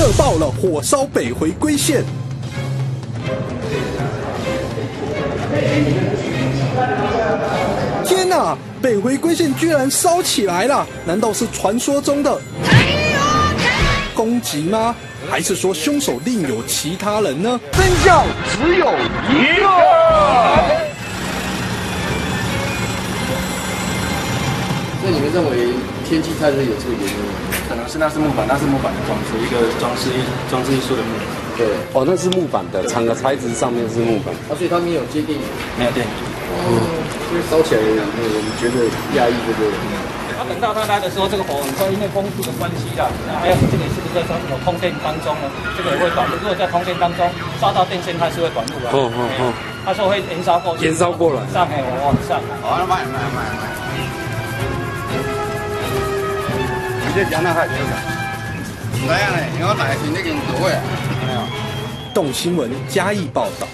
热爆了，火烧北回归线。 天哪！北回归线居然烧起来了，难道是传说中的攻击吗？还是说凶手另有其他人呢？真相只有一个。那你们认为天气太热有这个原因吗？可能是那是木板的装饰，一个装饰艺术的木板。 对，哦，那是木板的，厂的材质上面是木板，啊，所以他没有接地，没有电。哦，因为烧起来，我们觉得压抑，对不对？他等到他来的时候，这个火很快，因为风速的关系啦，那还有这个是不是在什么通电当中呢？这个也会短路，如果在通电当中烧到电线，它是会短路的。哦哦哦，他说会延烧过去，延烧过来，上哎，我往上。好，慢。你这讲那还行啊？怎样嘞？你我带去那个多哎。 动新闻嘉义报道。